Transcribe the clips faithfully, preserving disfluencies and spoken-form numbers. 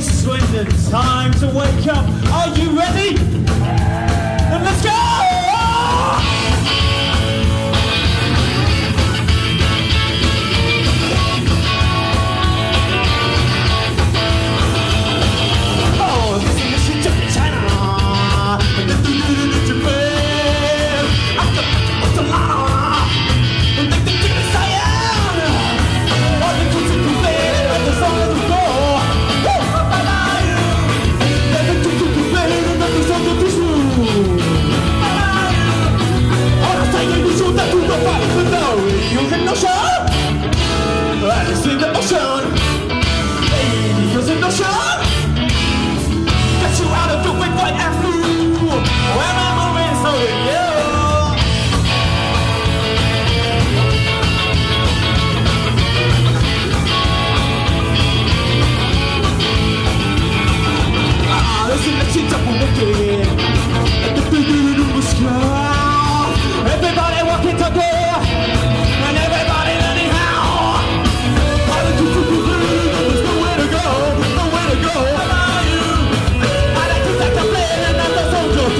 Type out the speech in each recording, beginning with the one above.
face Swindon, time to wake up. Are you ready? Then let's go!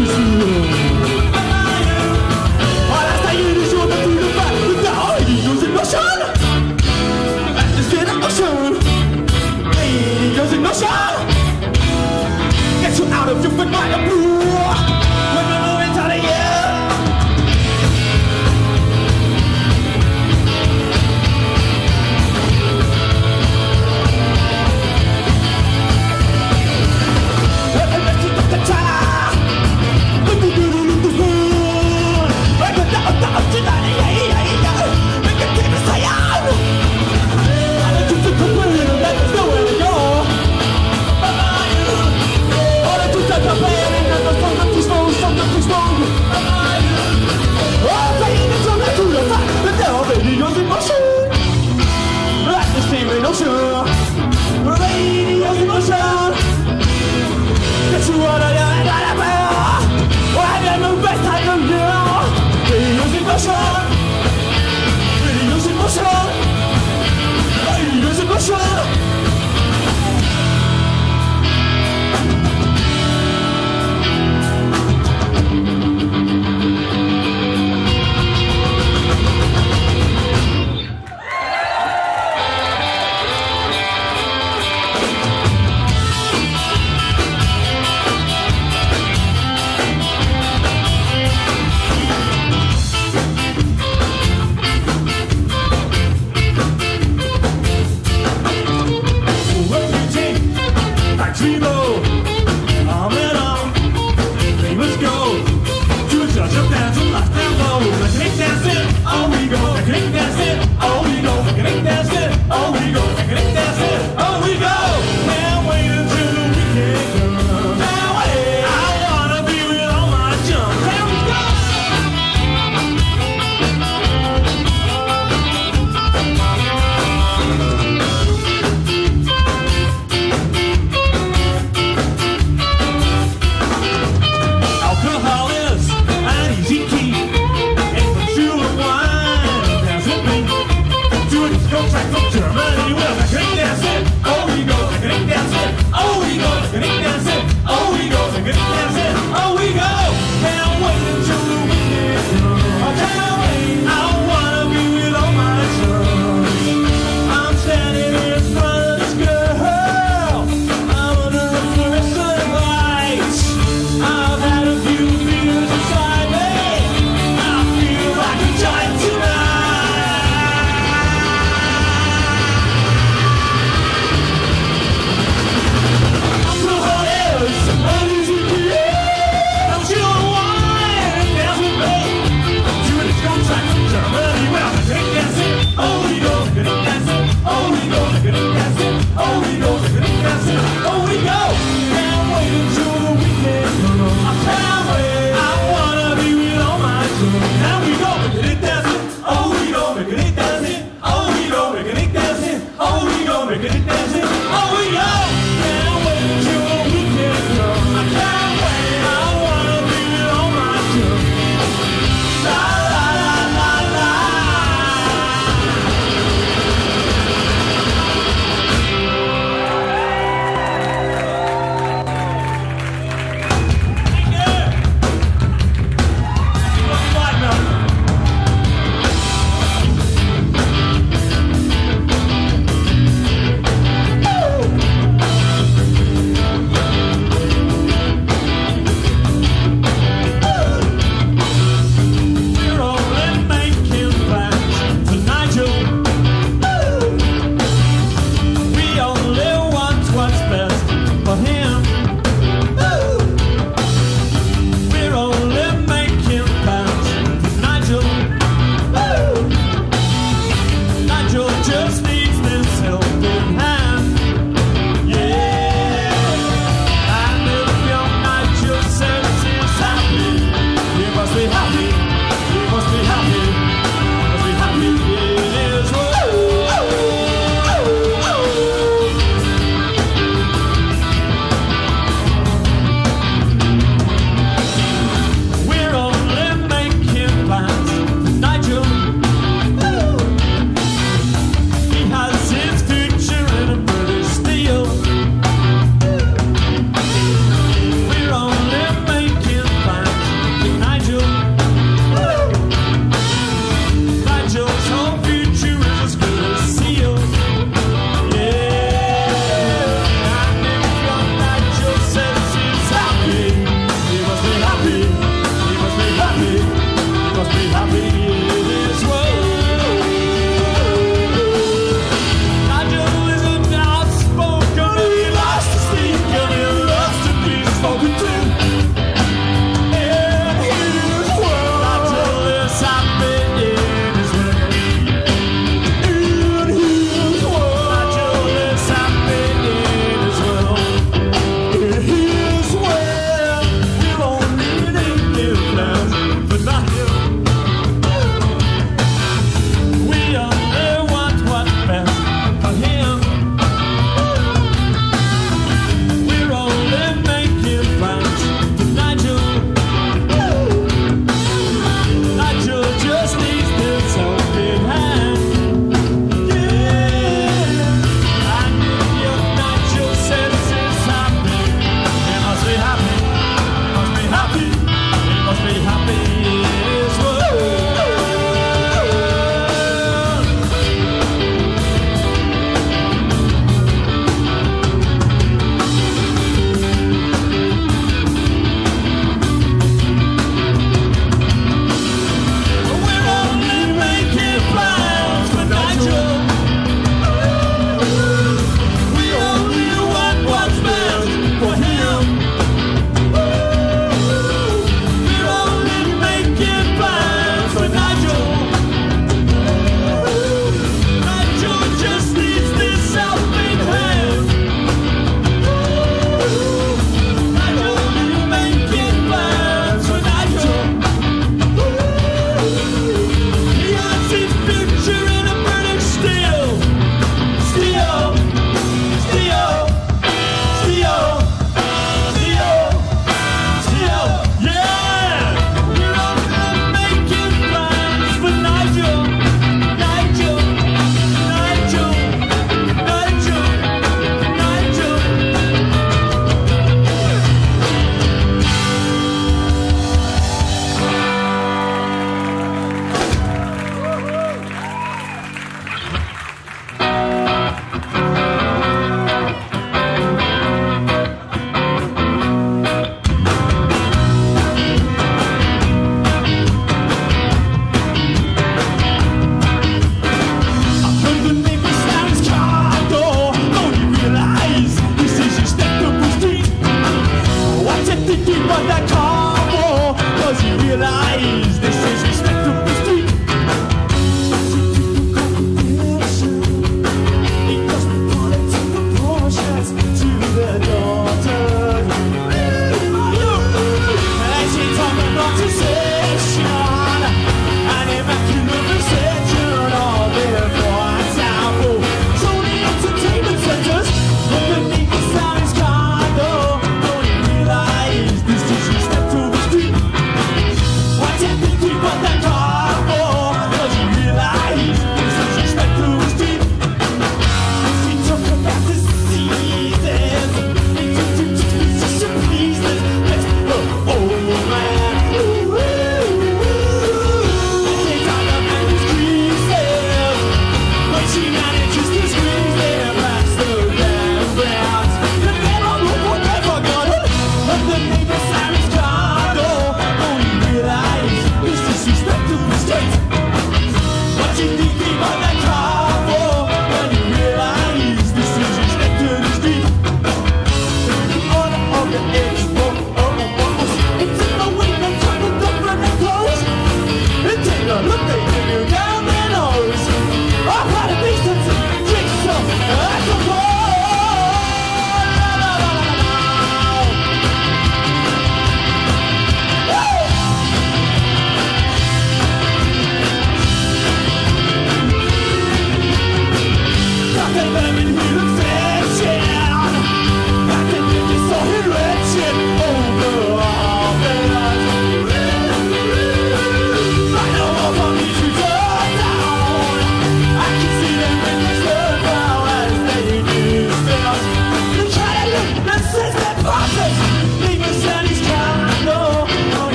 It's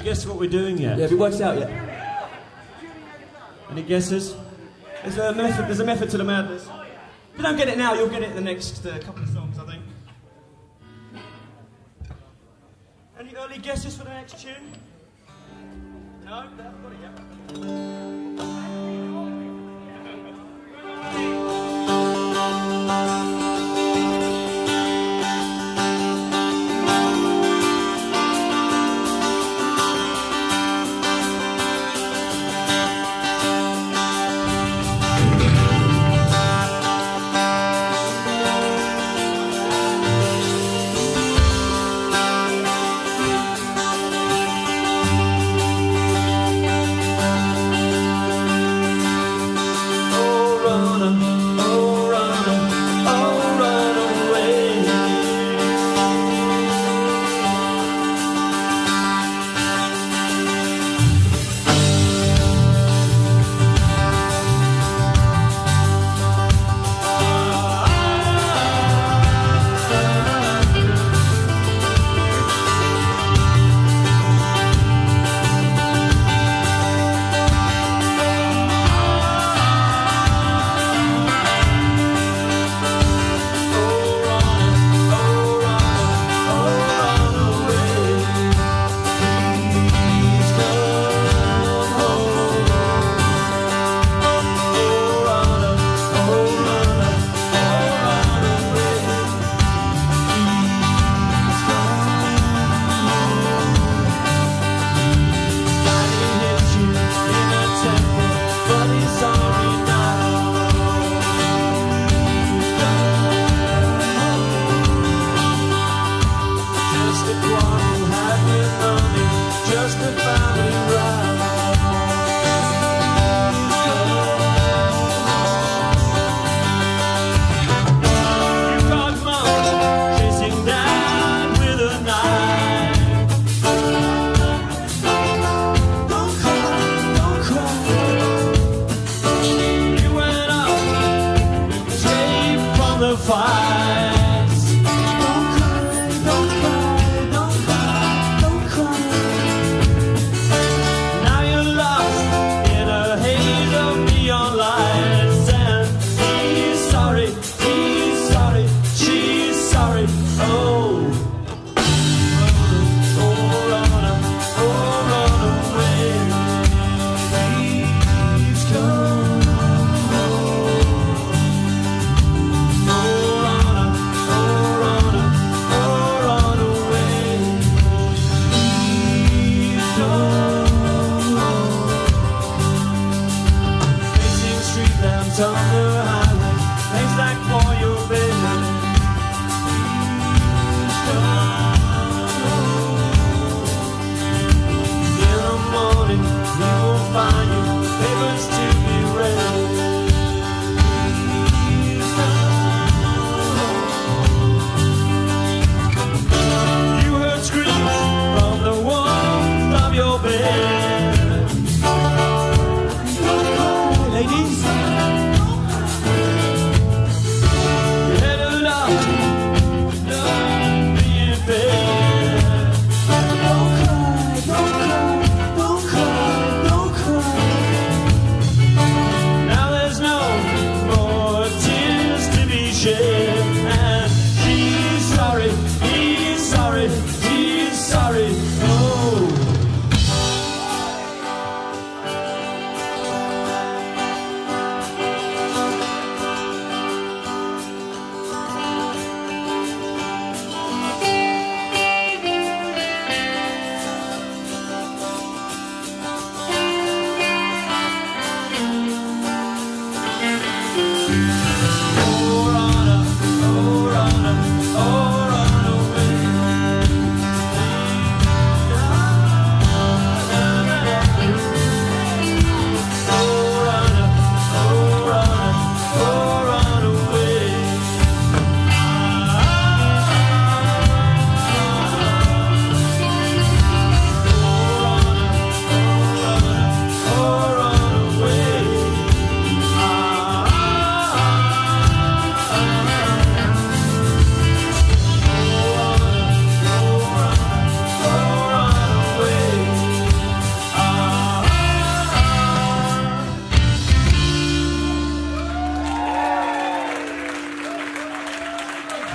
you guessed what we're doing yet? Yeah, have you worked out yet? Any guesses? There's a method, there's a method to the madness. If you don't get it now, you'll get it in the next uh, couple of songs, I think. Any early guesses for the next tune? No? They haven't got it yet.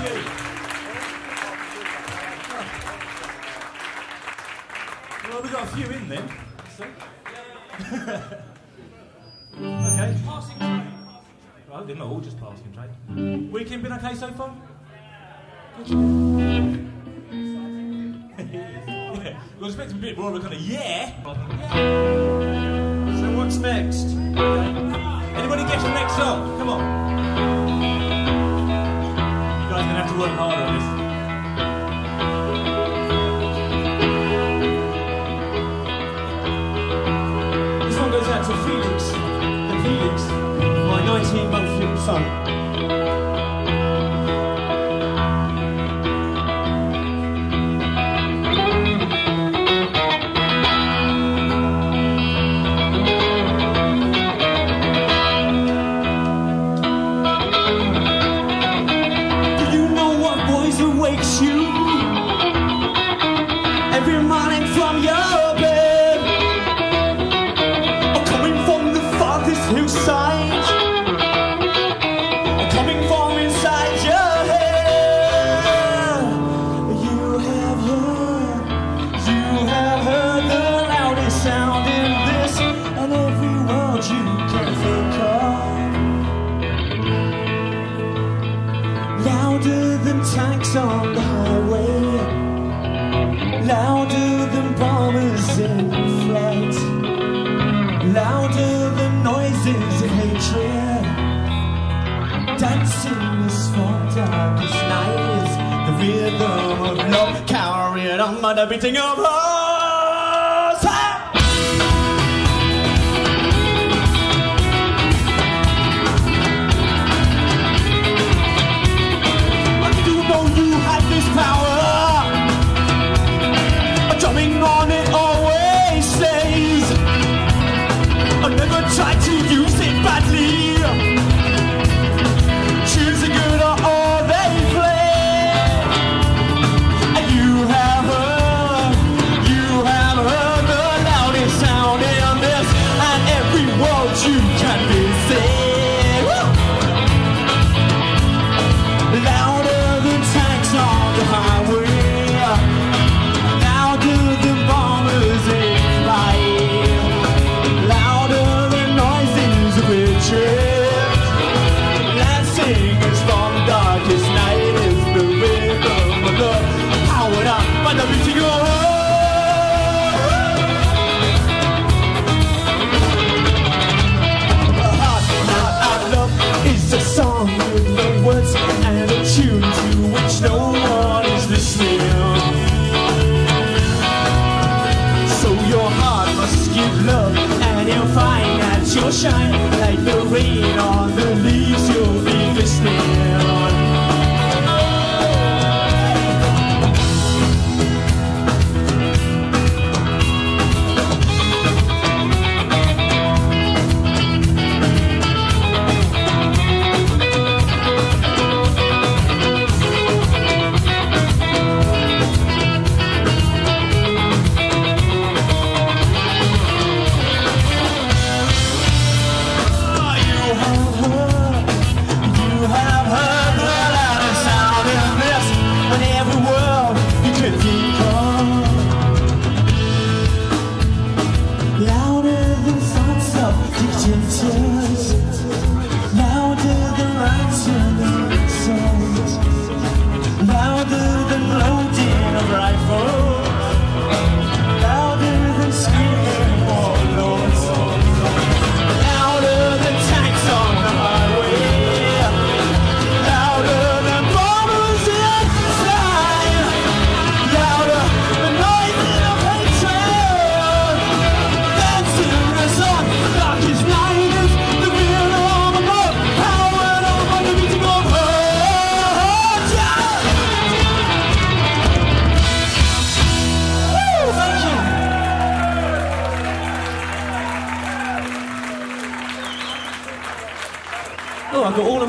you. Well, we got a few in then. Okay. Passing trade. Well, they're not all just passing trade. Weekend been okay so far? Yeah. We're expecting a bit more of a kind of yeah. So what's next? Anybody get your next song? Come on. You guys are gonna have to work hard on this. This one goes out to Felix and Felix, my nineteen month young son. The beating of hearts. You'll shine like the rain on the leaves, you'll be glistening on.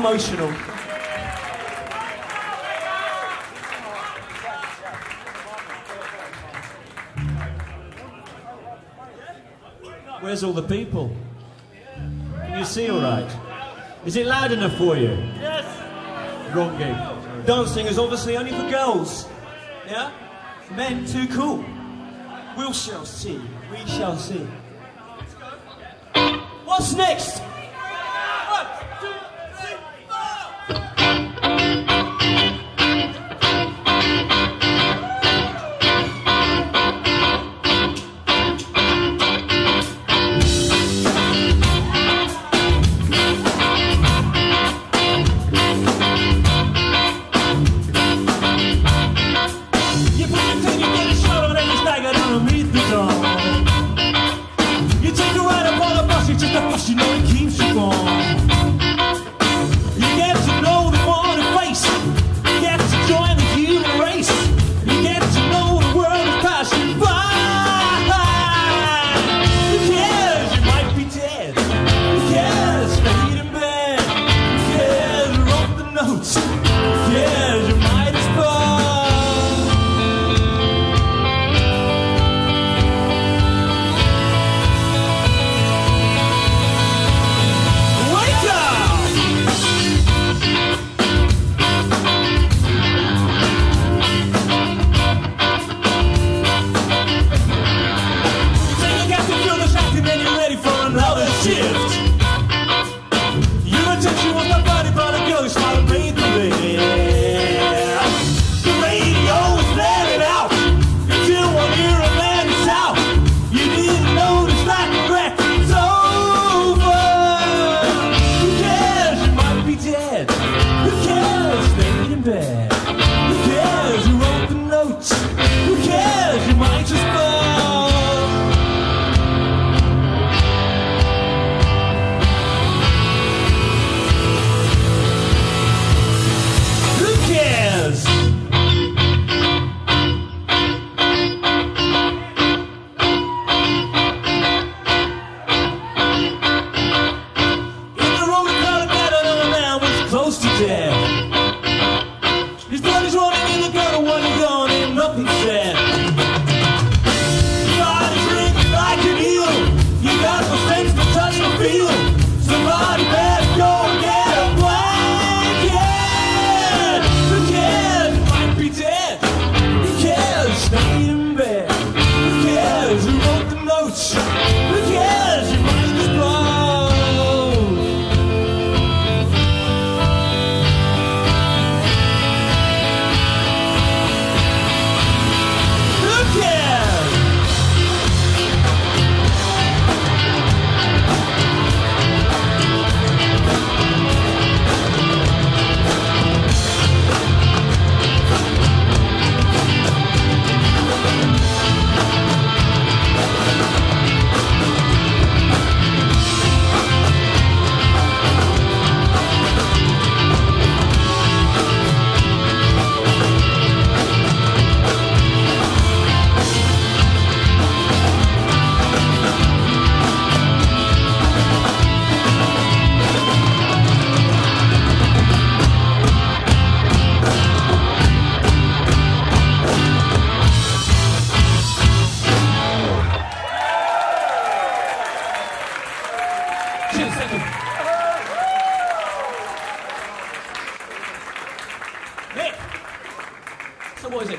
Emotional. Where's all the people? Can you see all right? Is it loud enough for you? Yes. Wrong game. dancing is obviously only for girls. Yeah? Men too cool. We shall see. We shall see. What's next?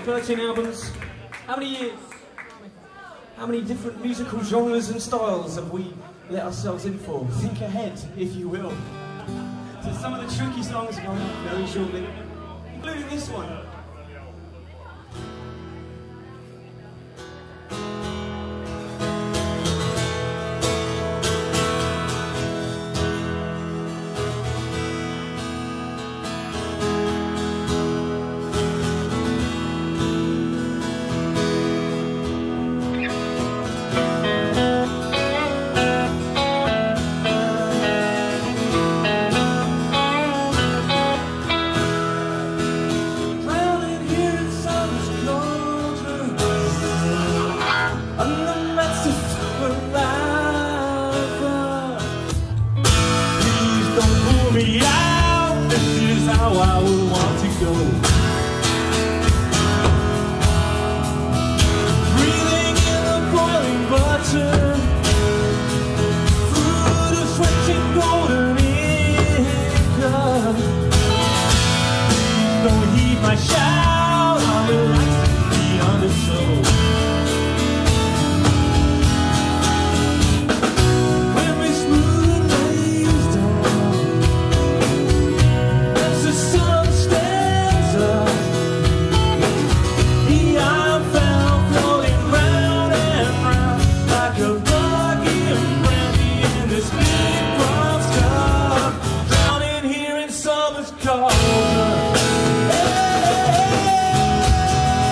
thirteen albums. How many years? How many different musical genres and styles have we let ourselves in for? Think ahead, if you will. So some of the tricky songs are coming up very shortly, including this one. Golden eagle. Don't heed my shout, I will be on the show. Summer's cold. Hey, hey, hey.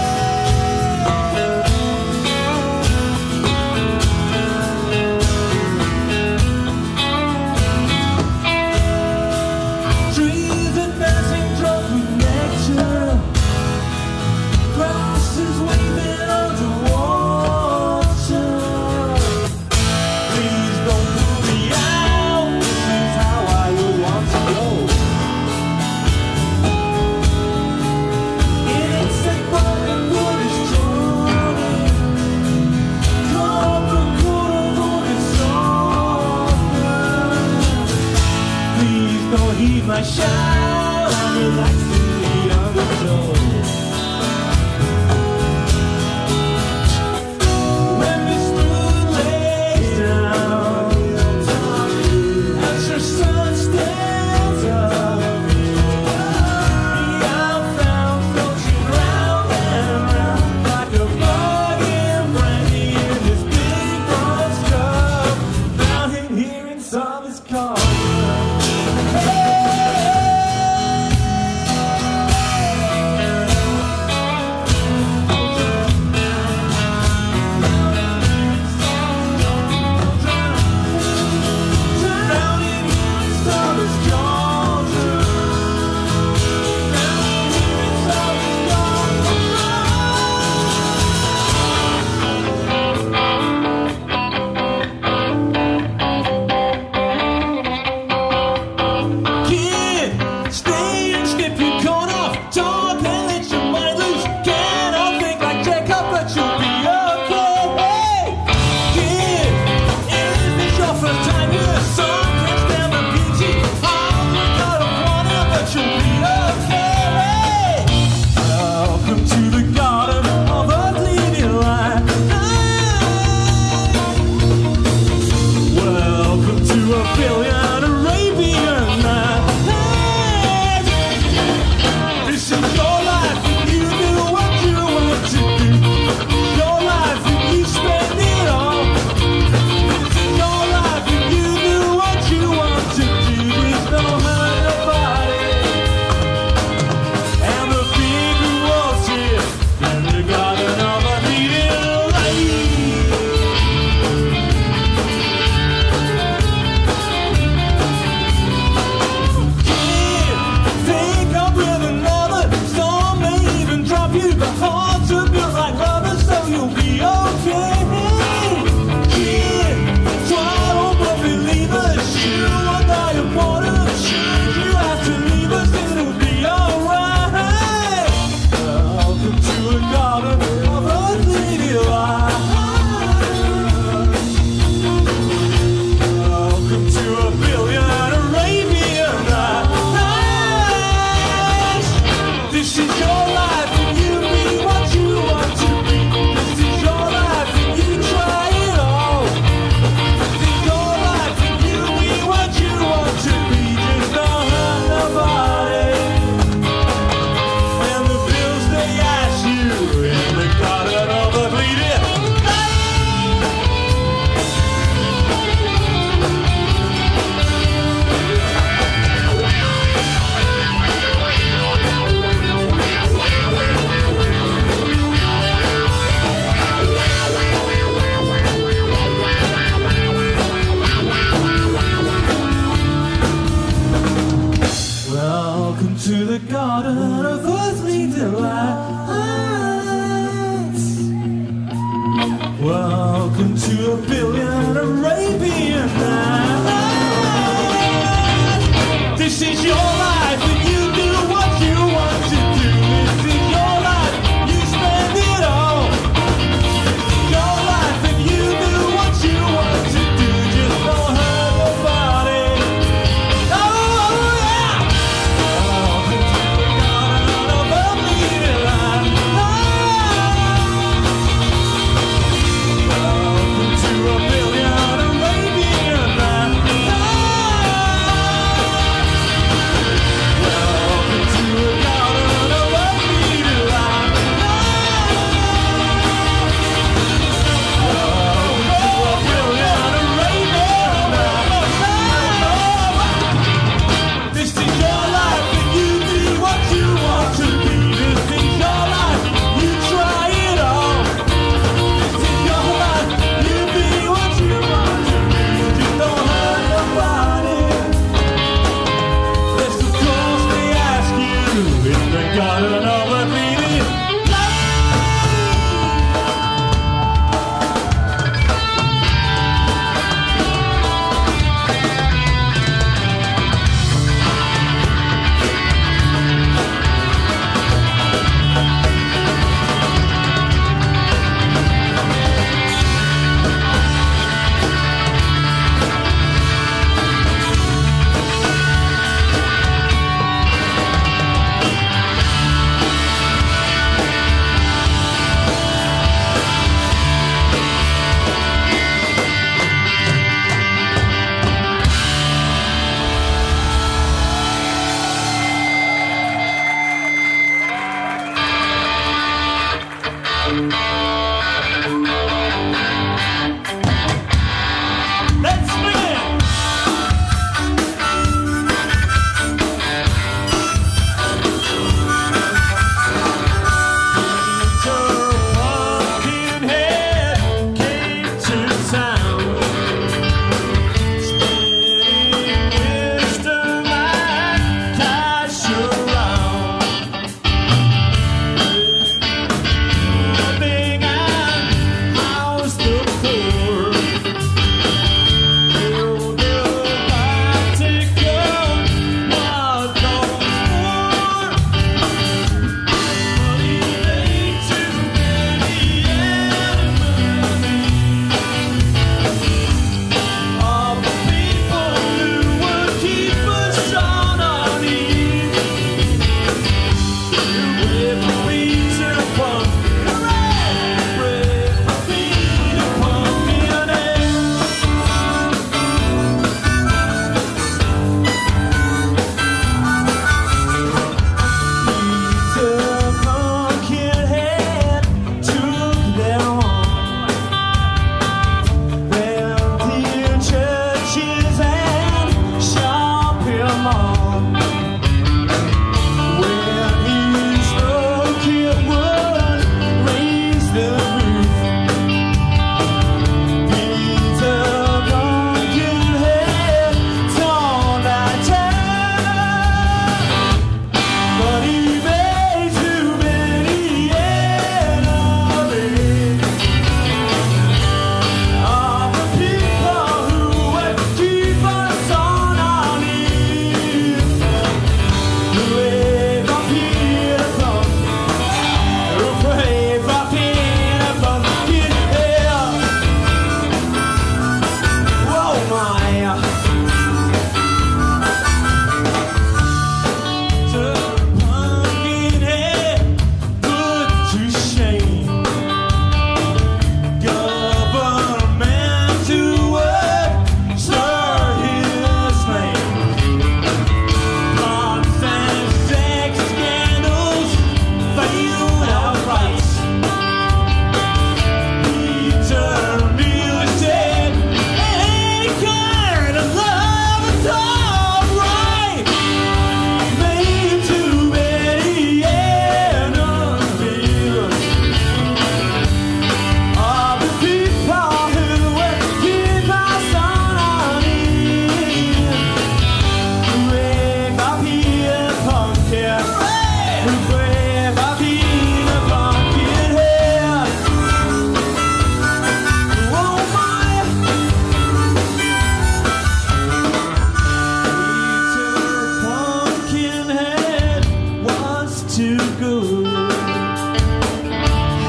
to go.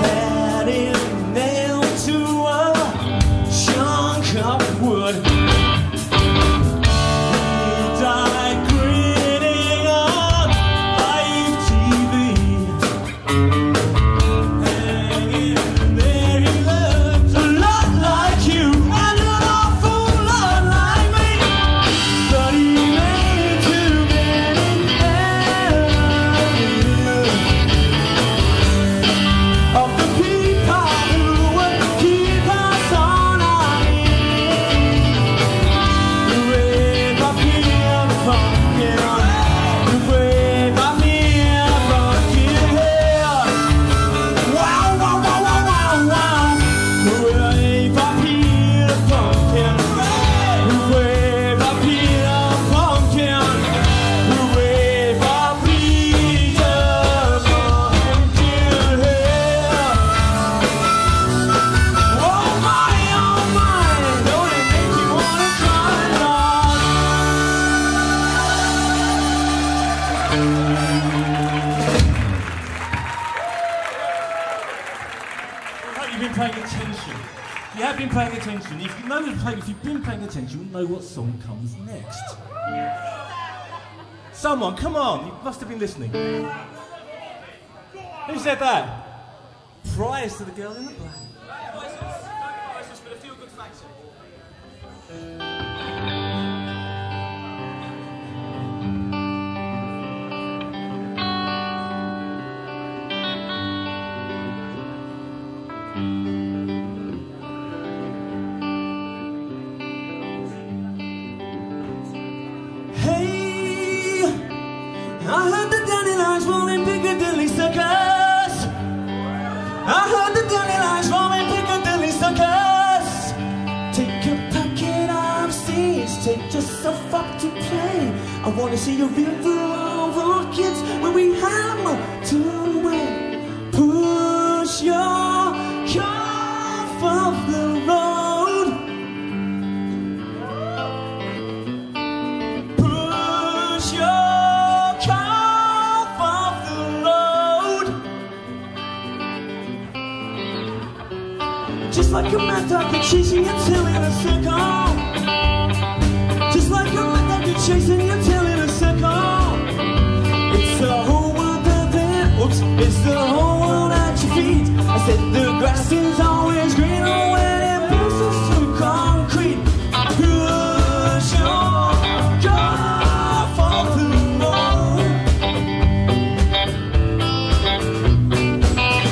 Had it nailed to a chunk of wood. He died grinning on live T V. Hanging there he lived. A lot like you and an awful lot like me. But he made two men in heaven. Of the people who would keep us on our ears. The wave of him fucking on. The wave of him fucking here. Wow, wow, wow, wow, wow, wow. The wave of him fucking. The wave of him fucking. The wave of him fucking here. Oh my, oh my, don't it make you wanna cry, Lord? I hope you've been paying attention. If you have been paying attention, if, you know that play- if you've been paying attention, you'll know what song comes next. Someone, come on, you must have been listening. Who said that? Prize to the girl in the black. Hey, I heard the dandelions roll in Piccadilly Circus. I heard the dandelions roll in Piccadilly Circus. Take your packet of seeds, take yourself up to play. I want to see a river of orchids when we hammer to win. Push your calf off the road. Push your calf off the road. Just like a mad dog, you're chasing your tail in a circle. Just like a mad dog, you're chasing your tail in a circle. It's the whole world out there. Oops, it's the whole world at your feet. I said the grass is always greener when it pierces through concrete. Push your calf off the road.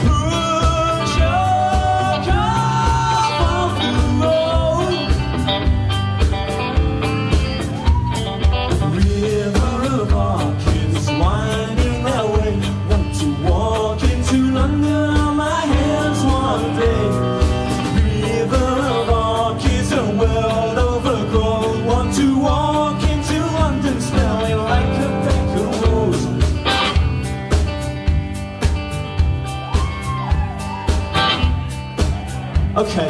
Push your calf off the road. River of orchids winding their way. Want to walk into London on my hands one day. River of orchids, a world overgrown. Want to walk into London smelling like a petal rose. Okay.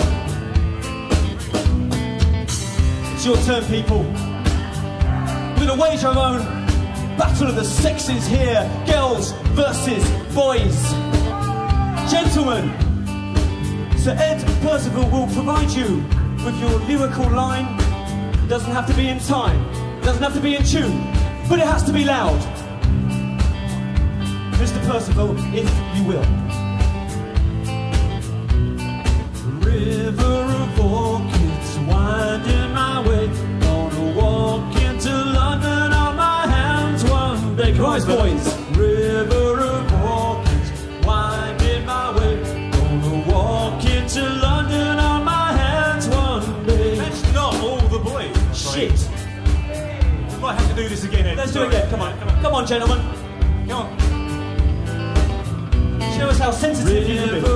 It's your turn, people. We're gonna wage our own battle of the sexes here. Girls versus boys. Gentlemen, Sir Ed Percival will provide you with your lyrical line. It doesn't have to be in time. It doesn't have to be in tune. But it has to be loud. Mister Percival, if you will. River of orchids winding my way. Gonna walk into London on my hands one day. Come on, boys. River of orchids winding my way. Gonna walk into London on my hands one day. That's not all the boys. Shit. We might have to do this again, Ed. Let's do it again. Come on, come on, come on, gentlemen. Come on. Show us how sensitive you can be. River of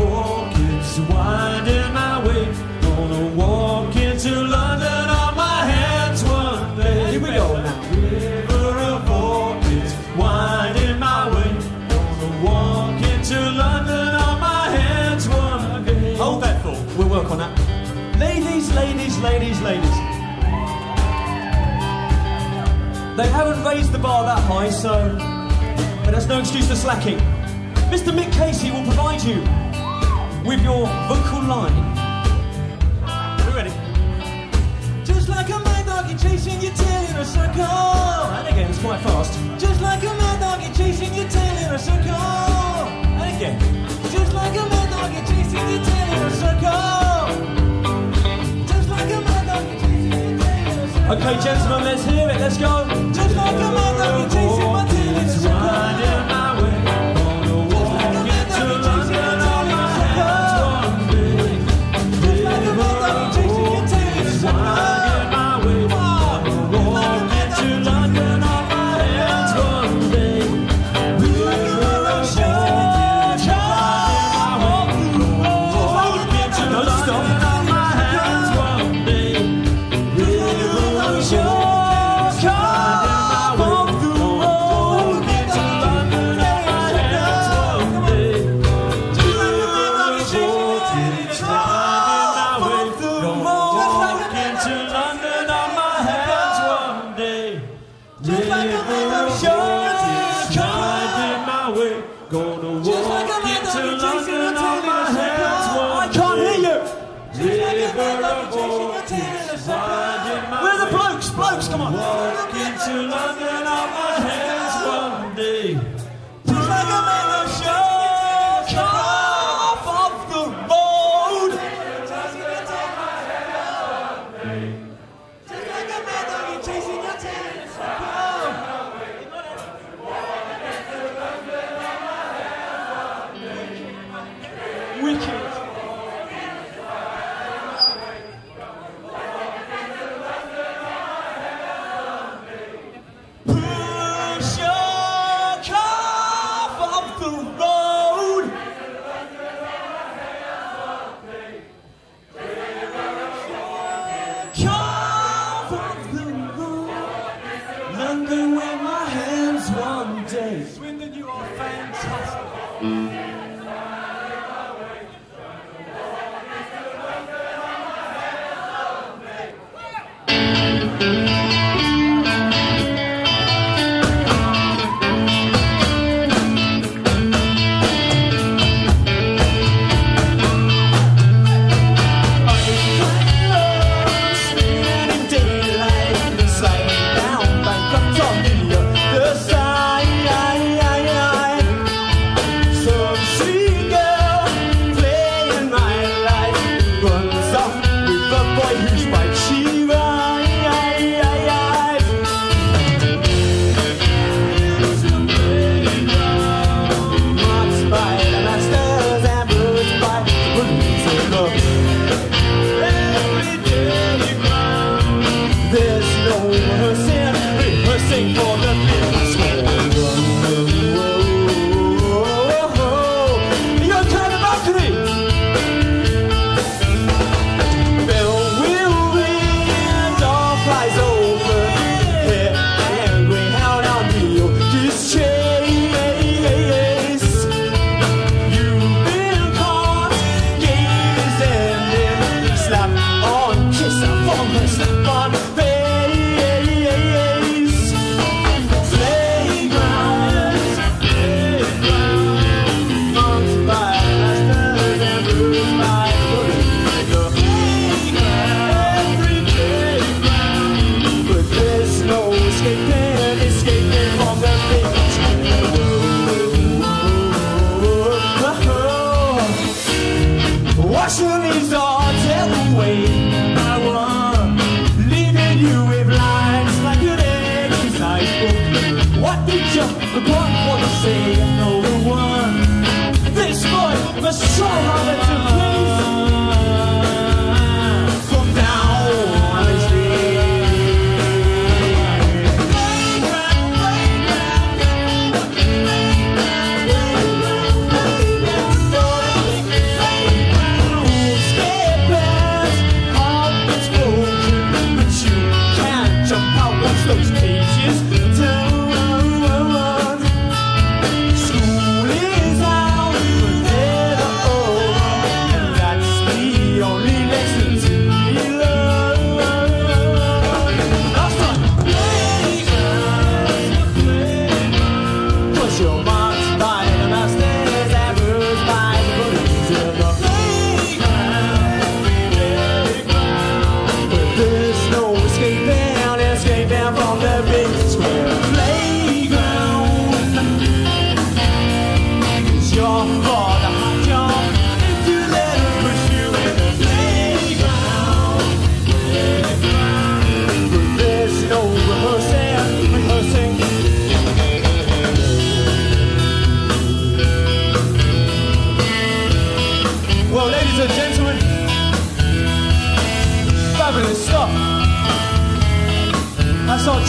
orchids winding my way. Gonna walk into London on my hands one day. Here we go now. River of orchids winding my way. Gonna walk into London on my hands one day. Hold that thought. We'll work on that. Ladies, ladies, ladies, ladies. They haven't raised the bar that high, so but that's no excuse for slacking. Mister Mick Casey will provide you with your vocal line. Are we ready? Just like a mad dog, you're chasing your tail in a circle. And again, it's quite fast. Just like a mad dog, you're chasing your tail in a circle. And again. Just like a mad dog, you're chasing your tail in a circle. Just like a mad dog, you're chasing your tail in a circle. Okay, gentlemen, let's hear it. Let's go. Just like a mad dog, you're chasing my tail in a circle. See?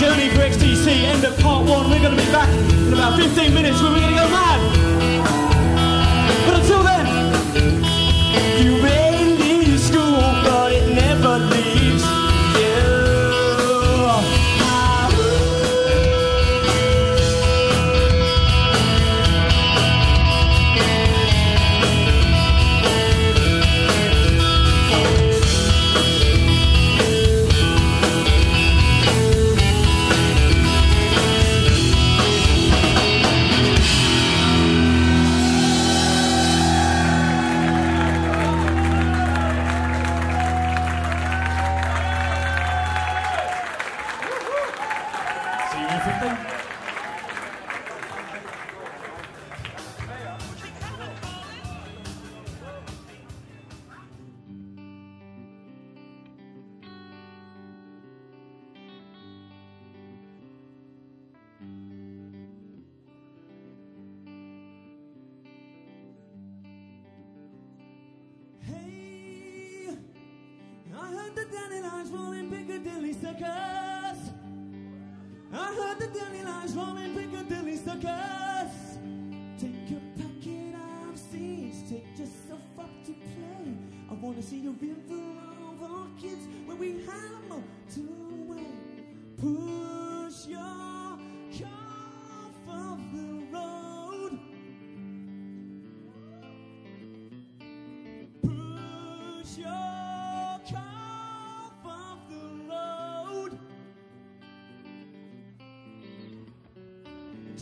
journey for X T C, end of part one. We're going to be back in about fifteen minutes when we're going to go mad. But until then, you may leave school, but it never leaves you.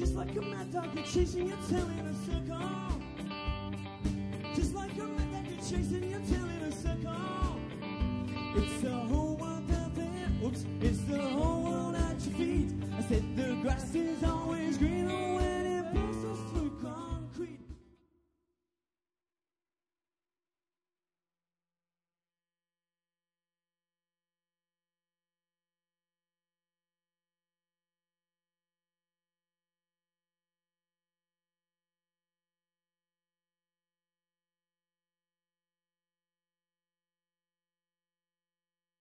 Just like a mad dog, you're chasing your tail in a circle. Just like a mad dog, you're chasing your tail in a circle. It's the whole world out there. Oops, it's the whole world at your feet. I said the grass is always greener.